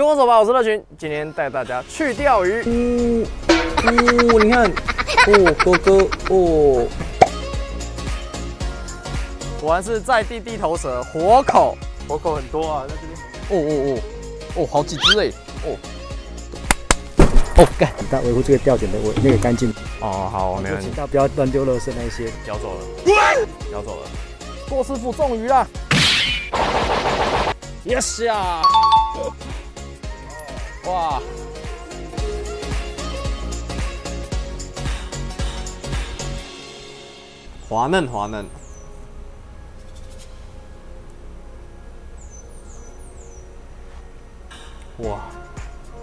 跟我走吧，我是乐群，今天带大家去钓鱼。你看，哥哥，果然是在地头蛇，活口，活口很多啊，在这边。好几只哎，干，你要维护这个钓点的那个干净。好，没问题。不要乱丢垃圾那些。咬走了，咬走了。郭师傅中鱼啦 ！Yes 呀！哇！滑嫩滑嫩。 哇！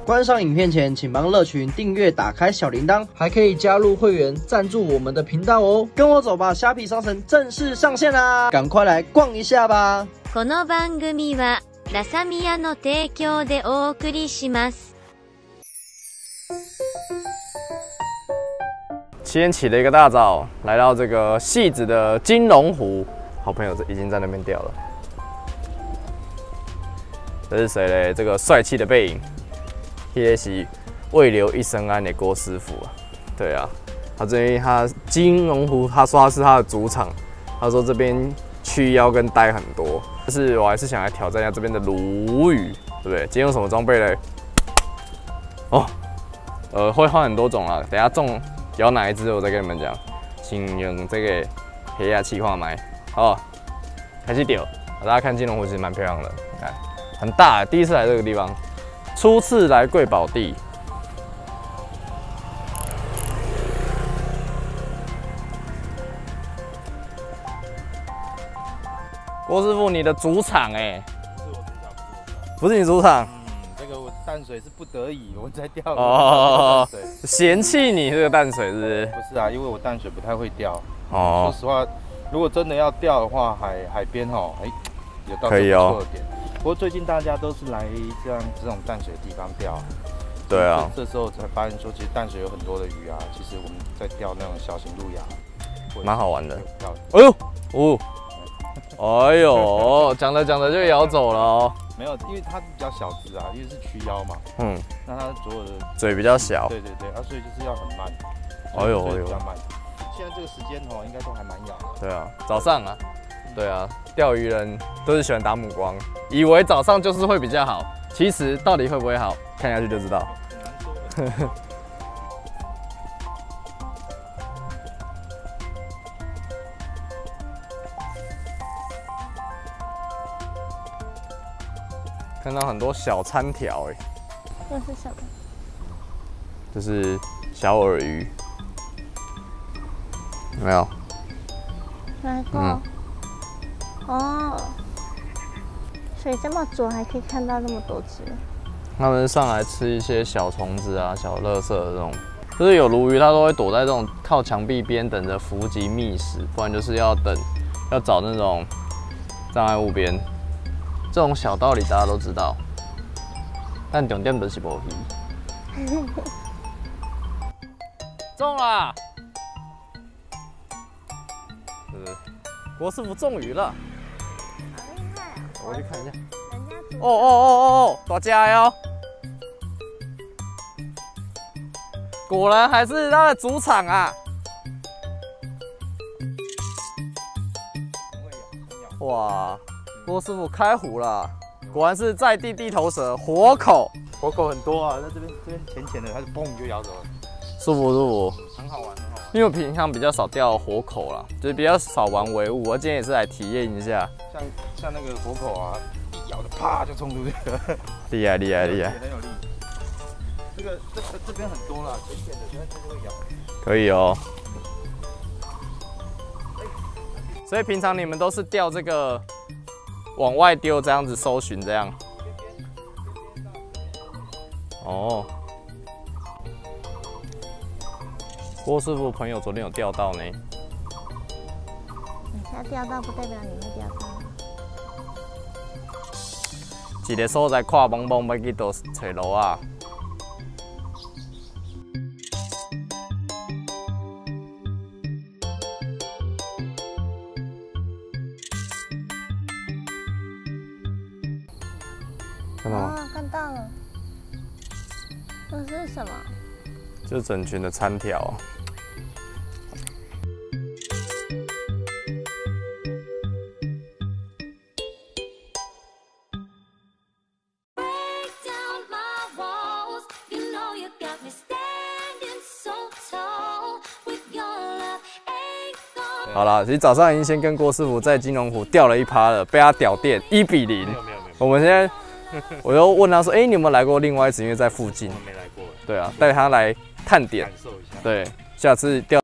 观赏影片前，请帮乐群订阅、打开小铃铛，还可以加入会员赞助我们的频道哦。跟我走吧，虾皮商城正式上线啦，赶快来逛一下吧！この番組はラサミヤの提供でお送りします。今天起了一个大早，来到这个汐止的金龙湖，好朋友已经在那边钓了。 这是谁嘞？这个帅气的背影，也是未留一身安的郭师傅啊。对啊，他这边金龙湖，他说他是他的主场，他说这边去腰跟呆很多，但是我还是想来挑战一下这边的鲈鱼，对不对？今天用什么装备嘞？会换很多种啦，等下中咬哪一只我再跟你们讲。先用这个黑亚气化霾，开始钓。大家看金龙湖其实蛮漂亮的，来。 很大，第一次来这个地方，初次来贵宝地。郭师傅，你的主场哎、欸，不是我主场，不是你主场。这个我淡水是不得已，我在钓。嫌弃你这个淡水是不是？不是啊，因为我淡水不太会钓。说实话，如果真的要钓的话，海边哦，有到可以哦。 不过最近大家都是来这种淡水的地方钓，对啊，这时候才发现说，其实淡水有很多的鱼啊。其实我们在钓那种小型路亚，蛮好玩的。哎呦，哎呦，讲着就咬走了哦。没有，因为它比较小只啊，因为是曲腰嘛。那它左耳的嘴比较小。对，啊，所以就是要很慢。哎呦，比较慢。现在这个时间哦，应该都还蛮咬的。对啊，早上啊。 对啊，钓鱼人都是喜欢打母光，以为早上就是会比较好，其实到底会不会好，看下去就知道。看到很多小餐条哎，这是什么？这是小饵鱼，有没有？来过。所以这么久还可以看到那么多只。他们上来吃一些小虫子啊、小垃圾的这种，就是有鲈鱼，它都会躲在这种靠墙壁边等着伏击觅食，不然就是要找那种障碍物边。这种小道理大家都知道，但重点不是无鱼。中了，郭师傅中鱼了。 我去看一下。大家哟！果然还是他的主场啊！哇，郭师傅开湖了，果然是在地头蛇，活口。活口很多啊，在这边浅的，它就嘣就咬走了。舒服，很好玩。因为我平常比较少钓活口啦，就是比较少玩唯物，我今天也是来体验一下。像那个活口啊，一咬的啪就冲出去了，厉害，很有力。这边很多啦，浅的，这就会咬。可以哦。所以平常你们都是钓这个往外丢这样子搜寻这样。郭师傅朋友昨天有钓到呢。你要钓到不代表你会钓到。一个所在看茫茫，要去倒找路啊。看到吗？看到了。这是什么？就整群的餐条、哦。好啦，其实早上已经先跟郭师傅在金龙湖掉了一趴了，被他屌电1比0。我们现在。 我又问他说：“哎、欸，你有没有来过另外一次？因为在附近。”没来过。对啊，带他来探点，感受一下。对，下次钓。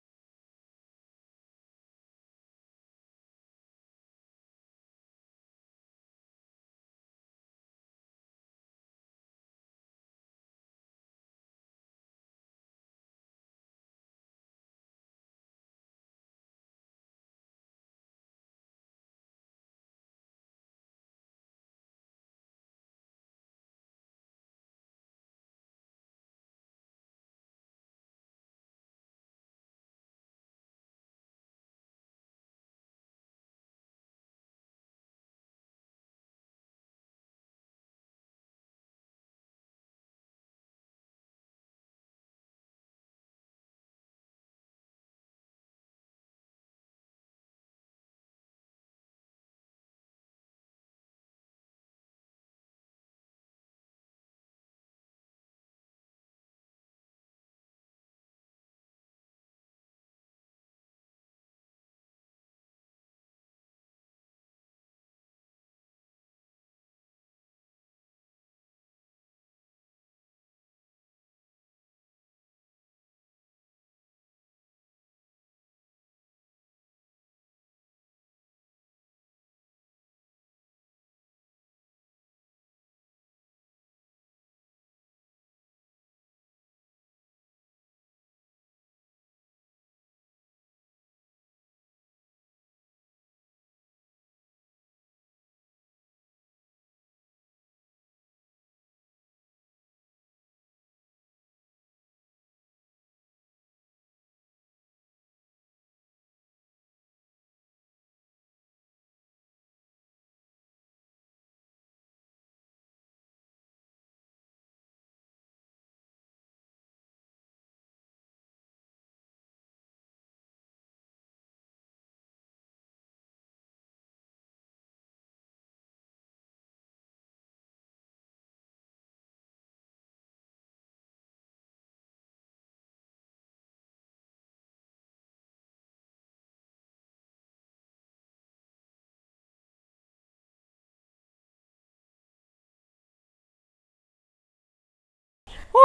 哇！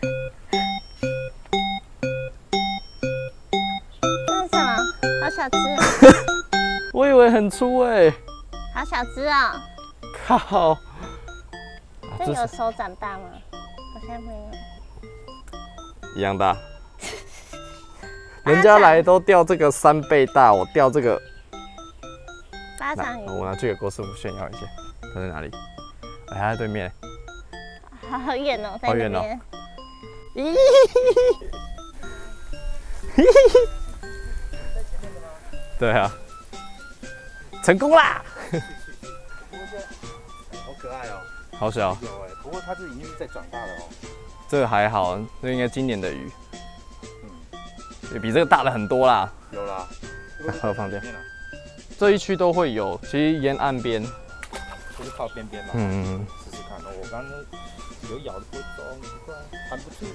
这是什么？好小只！我以为很粗哎、欸。好小只哦！靠！这有手掌大吗？好像没有。一样大。人家来都钓这个3倍大，我钓这个。巴掌鱼。我拿去给郭师傅炫耀一下。它在哪里？哎，它在对面。 好远哦，在那边。咦！对啊，成功啦！好可爱哦，好小。有哎，不过它这已经是在长大了哦。这个还好，这应该今年的鱼。嗯，比这个大了很多啦。有啦。还有旁边。这一区都会有，其实沿岸边。就是靠边边嘛。嗯嗯。试试看哦，我刚刚。 有咬的不动，弹不住。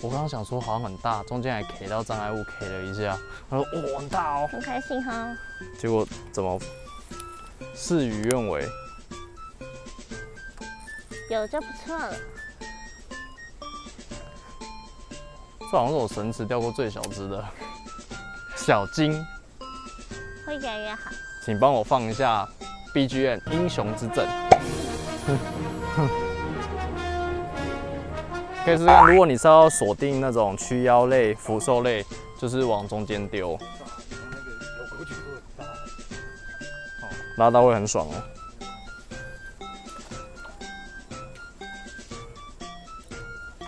我刚刚想说好像很大，中间还 K 到障碍物 K 了一下，他说哦很大哦，很开心哈、哦。结果怎么事与愿违？有就不错了。这好像是我绳子钓过最小只的小金。会越来越好。请帮我放一下 BGM《英雄之证》。 可以试试看，如果你是要锁定那种曲腰类、福寿类，就是往中间丢，拉到会很爽哦。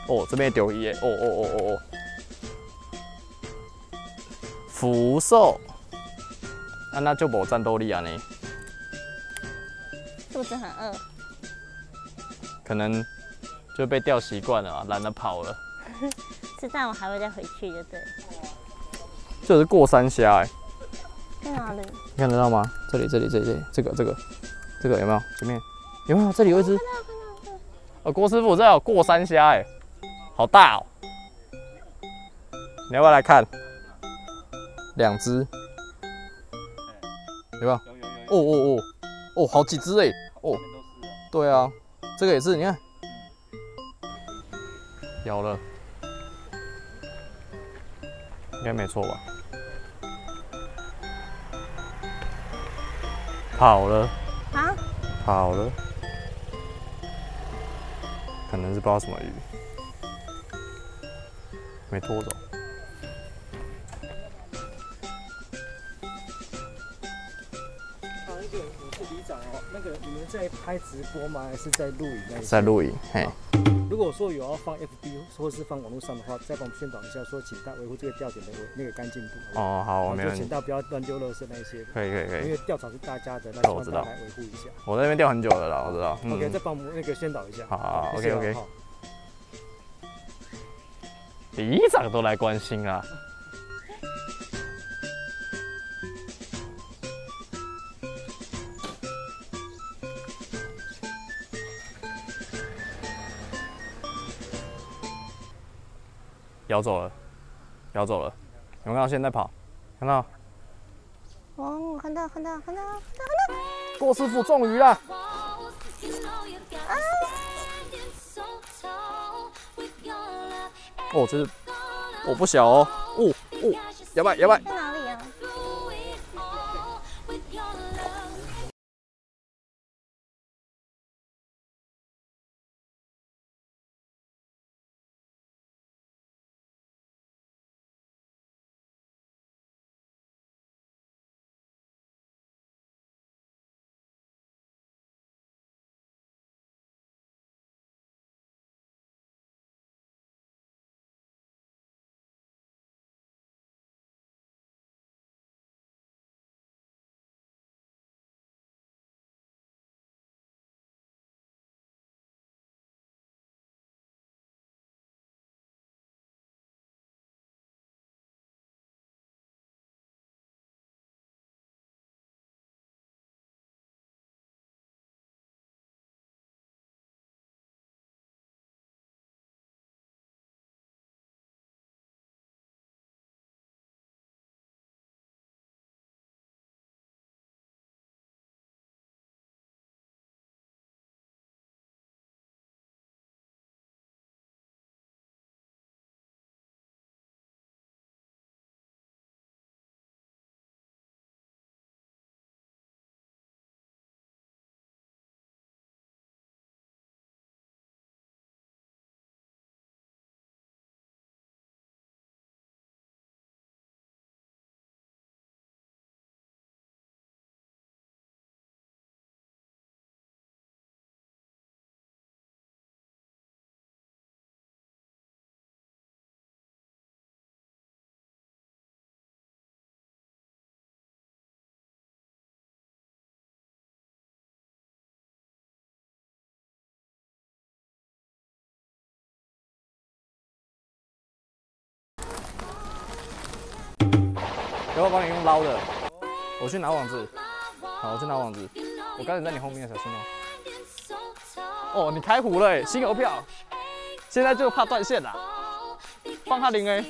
哦，这边丢一耶，哦哦哦哦哦，福寿，啊那就无战斗力啊你，肚子很饿。 可能就被钓习惯了啊，懒得跑了。知道我还会再回去就对了。这是过山虾哎。在哪里？你看得到吗？这里，这个有没有？前面有没有？这里有一只。哦，郭师傅，这有过山虾哎，好大哦！你要不要来看？两只，有没有？哦，好几只哎！哦，对啊，这个也是，你看，咬了，应该没错吧？跑了啊！跑了。 可能是不知道什么鱼，没拖走。好一点，我是里长哦。那个你们在拍直播吗？还是在录影？在录影。嘿。如果说有要放 FB 或是放网络上的话，再帮我们宣导一下，说请大家维护这个钓点的那个干净度。哦，好，没问题。请大家不要乱丢垃圾那一些。可以。因为钓场是大家的，那我知道。来维护一下。我在那边钓很久了啦，我知道。OK， 再帮我们那个宣导一下。好 ，OK。里长都来关心啊。咬走了，有没有看到？现在跑，看到？哦，看到！郭师傅中鱼了！啊！哦，这是，哦不小哦，哦，摇摆。在哪里啊？要不要帮你用捞的？我去拿网子。好，我去拿网子。我刚才在你后面，小心哦。哦，你开胡了哎，新邮票。现在就怕断线啦。放他零哎。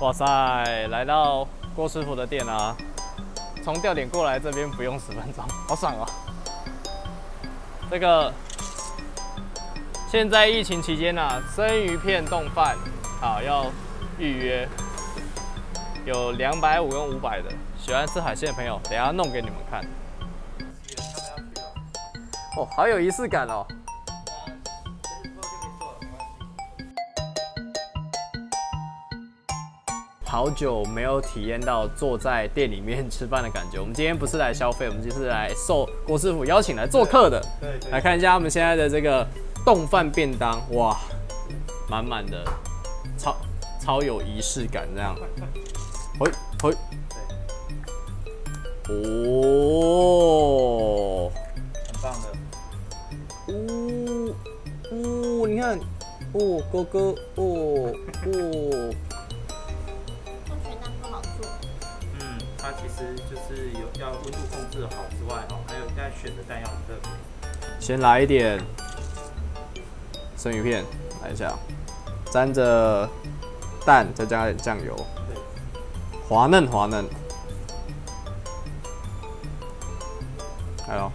哇塞，来到郭师傅的店啊，从钓点过来这边不用10分钟，好爽哦！这个现在疫情期间啊，生鱼片冻饭啊要预约，有250跟500的，喜欢吃海鲜的朋友，等一下弄给你们看。哦，好有仪式感哦！ 好久没有体验到坐在店里面吃饭的感觉。我们今天不是来消费，我们就是来受郭师傅邀请来做客的。对，来看一下他们现在的这个冻饭便当，哇，满满的，超有仪式感这样。嘿，嘿，哦，很棒的。呜呜，你看，哦，哥哥，哦，哦。 它其实就是有要温度控制好之外，还有你在选的蛋要很特别。先来一点生鱼片，来一下，沾着蛋，再加点酱油，对，滑嫩滑嫩。来喽！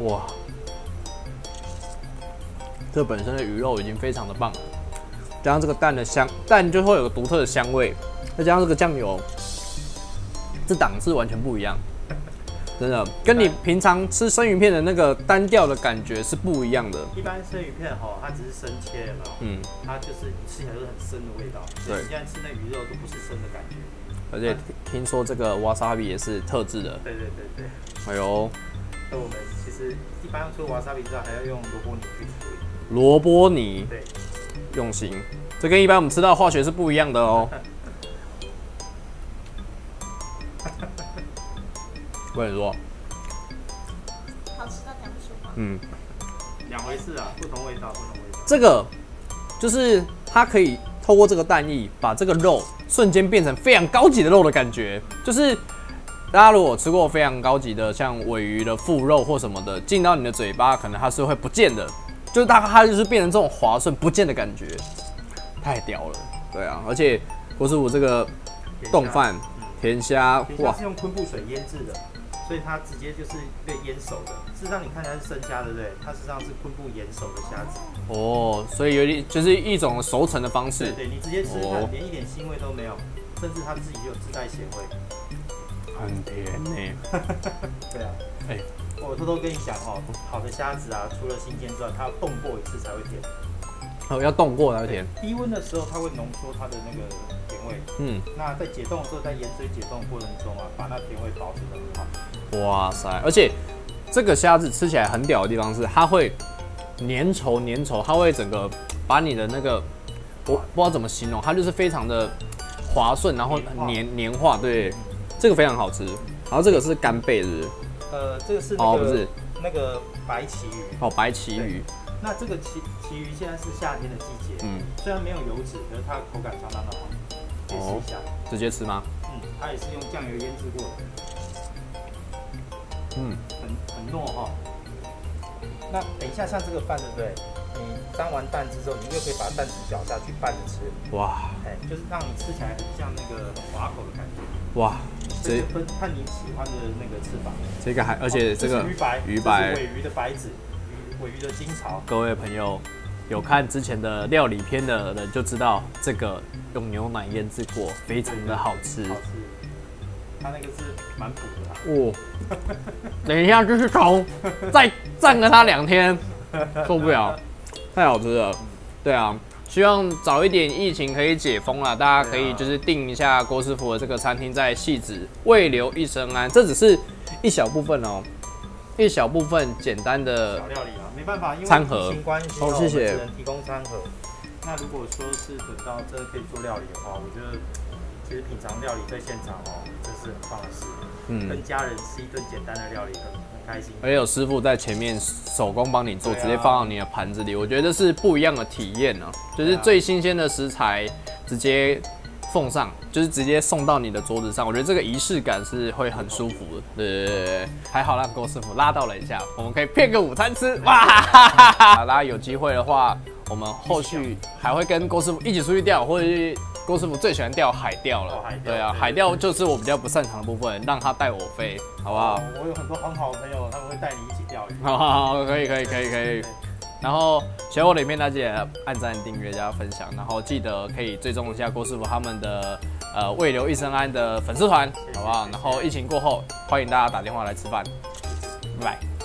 哇，这本身的鱼肉已经非常的棒了。 加上这个蛋的香，蛋就会有个独特的香味，再加上这个酱油，这档次完全不一样，真的跟你平常吃生鱼片的那个单调的感觉是不一样的。一般生鱼片吼，它只是生切嘛，嗯，它就是吃起来就是很生的味道，对，你现在吃那鱼肉都不是生的感觉。而且听说这个 wasabi 也是特制的，对对对对。哎呦，那我们其实一般除了 wasabi 之外，还要用萝卜泥去处理。萝卜泥，对。 用心，这跟一般我们吃到的化学是不一样的哦。我跟你说，好吃到讲不出话。嗯，两回事啊，不同味道，不同味道。这个就是它可以透过这个蛋液，把这个肉瞬间变成非常高级的肉的感觉。就是大家如果吃过非常高级的，像鮪鱼的腹肉或什么的，进到你的嘴巴，可能它是会不见的。 就是它就是变成这种滑顺不见的感觉，太屌了，对啊，而且郭师傅这个冻饭甜虾，哇，是用昆布水腌制的，所以它直接就是被腌熟的。事实上你看它是生虾，对不对？它事实上是昆布腌熟的虾子。哦，所以有点就是一种熟成的方式。对，你直接吃它，连一点腥味都没有，甚至它自己就自带咸味。很甜呢。对啊。哎。 我偷偷跟你讲哦，好的虾子啊，除了新鲜之外，它要冻过一次才会甜。哦，要冻过才会甜。低温的时候，它会浓缩它的那个甜味。嗯。那在解冻的时候，在盐水解冻过程中啊，把那甜味保持得很好。哇塞！而且这个虾子吃起来很屌的地方是，它会粘稠粘稠，它会整个把你的那个，我不知道怎么形容，它就是非常的滑顺，然后黏化，对，这个非常好吃。然后这个是干贝，是不是？ 这个是哦，不是那个白旗鱼哦，白旗鱼。那这个旗鱼现在是夏天的季节，嗯，虽然没有油脂，可是它的口感相当的好，可以试一下。直接吃吗？嗯，它也是用酱油腌制过的，嗯，很糯哈。那等一下像这个饭，对不对？你沾完蛋之后，你就可以把蛋子搅下去拌着吃。哇，哎，就是让你吃起来很像那个很滑口的感觉。哇。 这看你喜欢的那个吃法。这个还，而且这个鱼白，尾鱼的白子，尾鱼的金槽。各位朋友，有看之前的料理片的人就知道，这个用牛奶腌制过，非常的好吃。好吃。它那个是蛮补的啦。哦。等一下就是虫，再站个它2天，受不了，太好吃了。对啊。 希望早一点疫情可以解封啦，大家可以就是订一下郭师傅的这个餐厅，在汐止慰留一生安。这只是一小部分哦，一小部分简单的小料理啊，没办法，因为餐盒疫情关系，我们只能提供餐盒。那如果说是等到真的可以做料理的话，我觉得其实品尝料理在现场哦，这是很棒的事。嗯，跟家人吃一顿简单的料理很开心。而且有师傅在前面手工帮你做，直接放到你的盘子里，我觉得是不一样的体验啊。 就是最新鲜的食材直接奉上，就是直接送到你的桌子上。我觉得这个仪式感是会很舒服的。对对对，还好让郭师傅拉到了一下，我们可以骗个午餐吃哇！大家有机会的话，我们后续还会跟郭师傅一起出去钓，或者是郭师傅最喜欢钓海钓了。对啊，海钓就是我比较不擅长的部分，让他带我飞，好不好？我有很多很好的朋友，他们会带你一起钓鱼。好，可以。然后喜欢我的影片，大家也按赞、订阅、加分享，然后记得可以追踪一下郭师傅他们的未留一身安的粉丝团，好不好？然后疫情过后，欢迎大家打电话来吃饭，拜拜。